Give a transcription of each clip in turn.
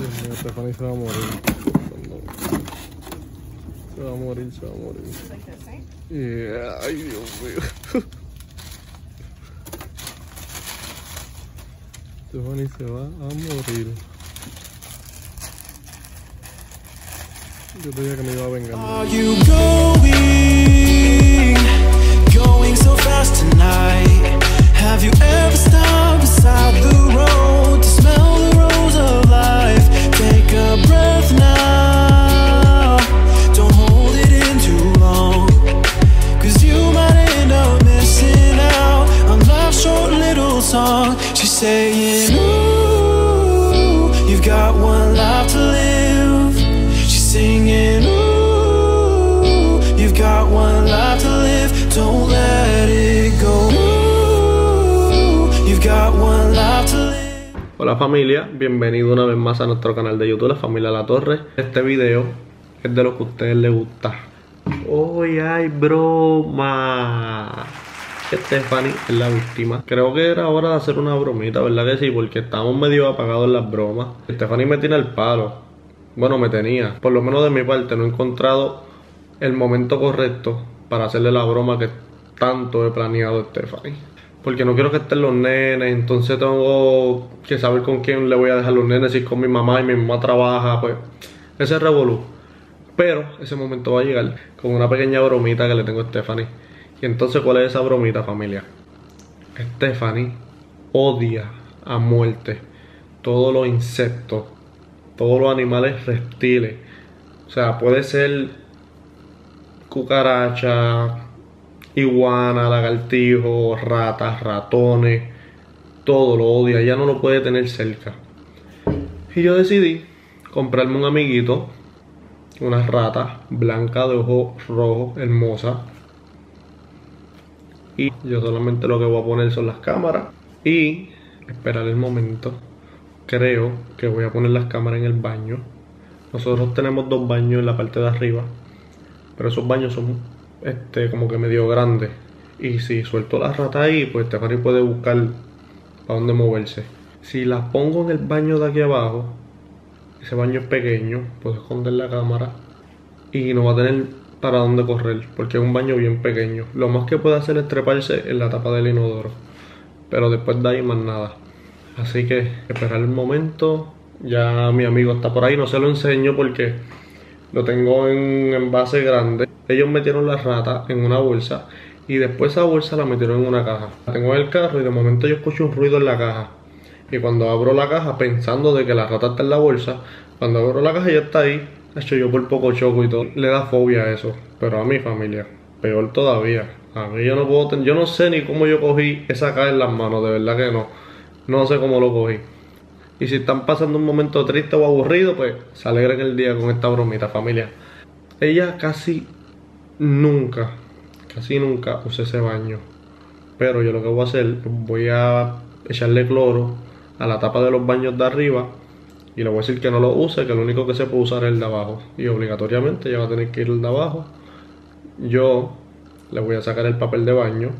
Dios mío, Stephanie se va a morir. Se va a morir, se va a morir. Yeah. Ay, Dios mío. Stephanie se va a morir. Yo creía que me iba a vengar. Are you going so fast tonight? Have you ever stopped beside the road to smell the rose of life? Take a breath now. Don't hold it in too long, cause you might end up missing out on life's short little song. She's saying, ooh, you've got one life to live. She's singing, ooh, you've got one life to live. Don't let it go. Hola familia, bienvenido una vez más a nuestro canal de YouTube, La Familia Latorre. Este video es de lo que a ustedes les gusta. Hoy hay broma. Stephanie es la víctima. Creo que era hora de hacer una bromita, ¿verdad que sí? Porque estamos medio apagados en las bromas. Stephanie me tiene al palo. Bueno, me tenía. Por lo menos de mi parte no he encontrado el momento correcto para hacerle la broma que tanto he planeado a Stephanie. Porque no quiero que estén los nenes, entonces tengo que saber con quién le voy a dejar los nenes, si es con mi mamá y mi mamá trabaja, pues ese revolú. Pero ese momento va a llegar con una pequeña bromita que le tengo a Stephanie. Y entonces, ¿cuál es esa bromita, familia? Stephanie odia a muerte todos los insectos, todos los animales reptiles. O sea, puede ser cucaracha, iguana, lagartijo, ratas, ratones, todo lo odia, ya no lo puede tener cerca. Y yo decidí comprarme un amiguito, una rata blanca de ojos rojos, hermosa. Y yo solamente lo que voy a poner son las cámaras y esperar el momento. Creo que voy a poner las cámaras en el baño. Nosotros tenemos dos baños en la parte de arriba, pero esos baños son como que medio grande. Y si suelto la rata ahí, pues Stephanie puede buscar para dónde moverse. Si las pongo en el baño de aquí abajo, ese baño es pequeño, puedo esconder la cámara y no va a tener para dónde correr, porque es un baño bien pequeño. Lo más que puede hacer es treparse en la tapa del inodoro, pero después de ahí más nada. Así que esperar el momento. Ya mi amigo está por ahí, no se lo enseño porque lo tengo en un envase grande. Ellos metieron la rata en una bolsa y después esa bolsa la metieron en una caja. La tengo en el carro y de momento yo escucho un ruido en la caja. Y cuando abro la caja, pensando de que la rata está en la bolsa, cuando abro la caja ya está ahí. De hecho, yo por poco choco y todo. Le da fobia a eso, pero a mi familia peor todavía. A mí yo no puedo tener, yo no sé ni cómo yo cogí esa caja en las manos, de verdad que no. No sé cómo lo cogí. Y si están pasando un momento triste o aburrido, pues se alegren el día con esta bromita, familia. Ella casi nunca usé ese baño, pero yo lo que voy a hacer, voy a echarle cloro a la tapa de los baños de arriba y le voy a decir que no lo use, que lo único que se puede usar es el de abajo, y obligatoriamente ya va a tener que ir el de abajo. Yo le voy a sacar el papel de baño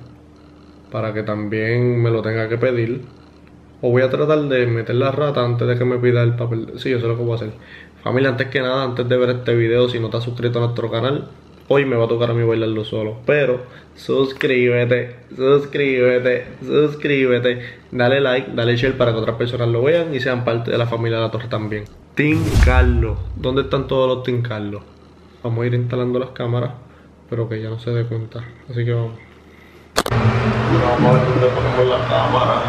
para que también me lo tenga que pedir, o voy a tratar de meter la rata antes de que me pida el papel. Sí, eso es lo que voy a hacer, familia. Antes que nada, antes de ver este video, si no te has suscrito a nuestro canal, hoy me va a tocar a mí bailarlo solo, pero suscríbete, suscríbete, suscríbete, dale like, dale share para que otras personas lo vean y sean parte de la familia Latorre también. Team Carlos, ¿dónde están todos los Team Carlos? Vamos a ir instalando las cámaras, pero que ya no se dé cuenta, así que vamos. Vamos a ver dónde ponemos la cámara.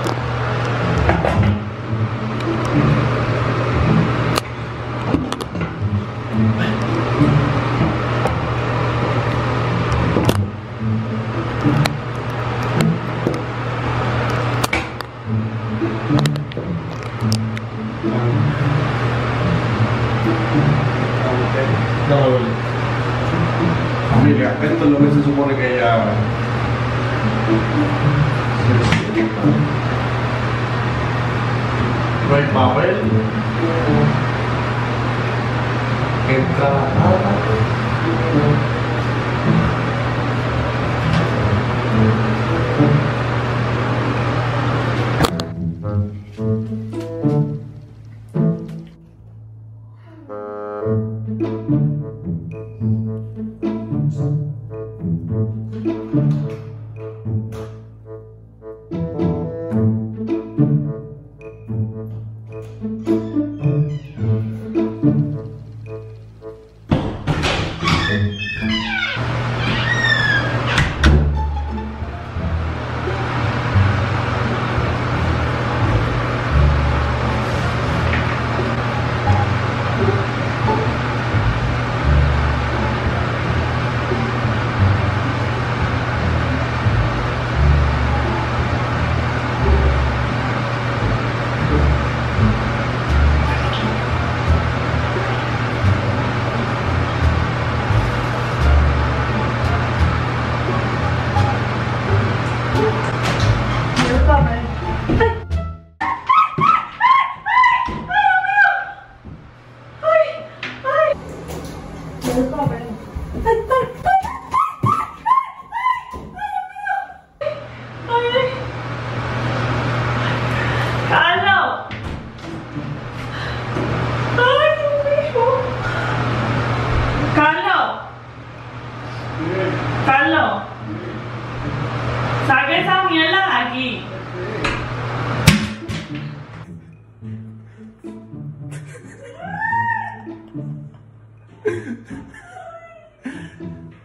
Familia, esto es lo que se supone que ella... No hay papel. Entra la rata.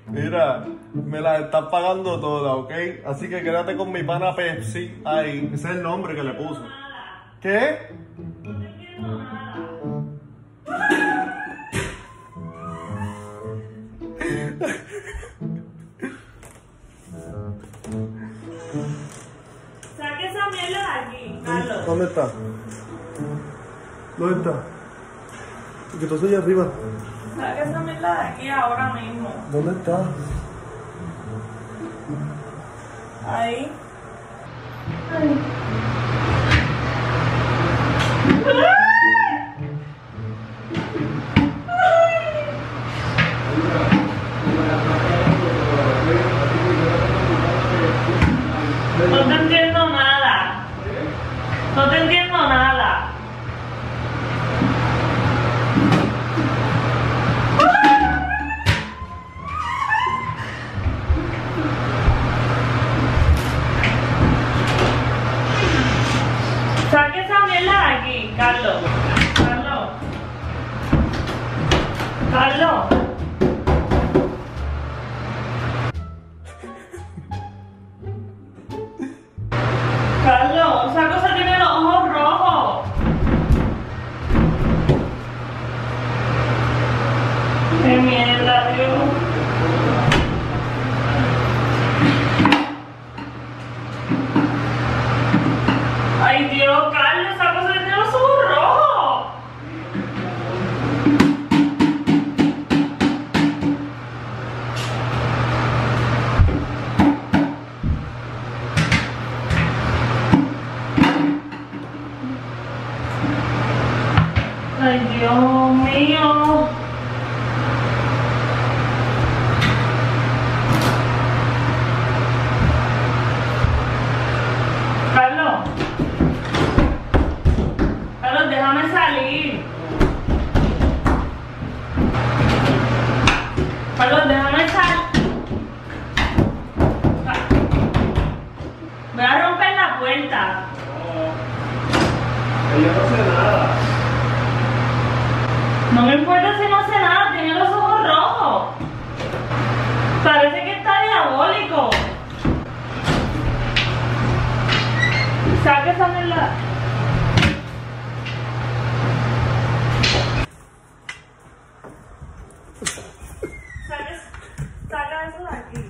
Mira, me la está pagando toda, ¿ok? Así que quédate con mi pana Pepsi. Ay, ese es el nombre que le puso. ¿Qué? No te quiero nada. Saque esa mierda de aquí, Carlos. ¿Dónde está? ¿Dónde está? Porque tú estás allá arriba. Saca esa mierda de aquí ahora mismo. ¿Dónde está? Ahí. Ay. No te entiendo nada. No te entiendo nada. Carlos, Carlos, Carlos. Carlos, esa cosa tiene los ojos rojos. Qué mierda, Dios. Ay, Dios mío. Carlos. Carlos, déjame salir. Carlos, déjame salir. Voy a romper la puerta. No. Ella no hace nada. No me importa si no hace nada, tiene los ojos rojos. Parece que está diabólico. Saca esa mierda. Saca eso de aquí.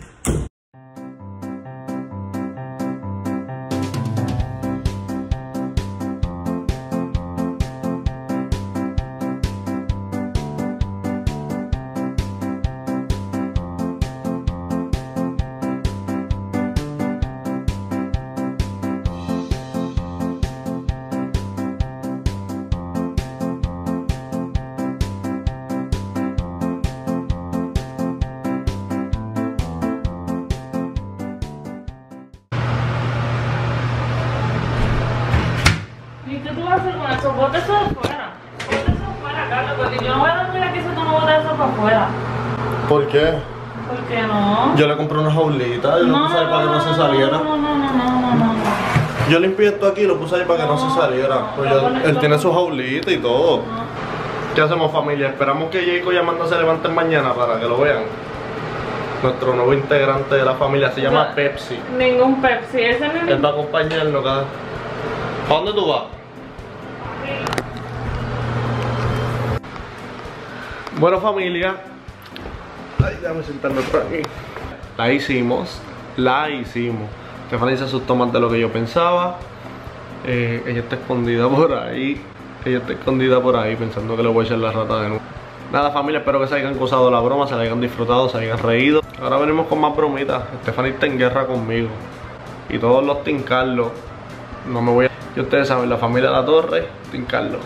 Bota eso de fuera. Bota eso de fuera, Carlos, porque yo no voy a dormir aquí si tú no botas eso para afuera. ¿Por qué? ¿Por qué no? Yo le compré una jaulita, yo no puse para que no se saliera. No. Yo limpié esto aquí y lo puse ahí para que no se saliera. Pues él tiene sus jaulitas y todo. ¿Qué hacemos, familia? Esperamos que Jacob y Amanda se levanten mañana para que lo vean. Nuestro nuevo integrante de la familia se llama Pepsi. Ningún Pepsi, ese no es. Él va a acompañarnos cada... ¿A dónde tú vas? Bueno, familia. Ay, déjame sentarme por aquí. La hicimos. Stephanie se asustó más de lo que yo pensaba. Ella está escondida por ahí. Pensando que le voy a echar la rata de nuevo. Nada, familia, espero que se hayan gozado la broma, se la hayan disfrutado, se hayan reído. Ahora venimos con más bromitas. Stephanie está en guerra conmigo y todos los Team Carlos. No me voy a... Y ustedes saben, la familia Latorre, Team Carlos.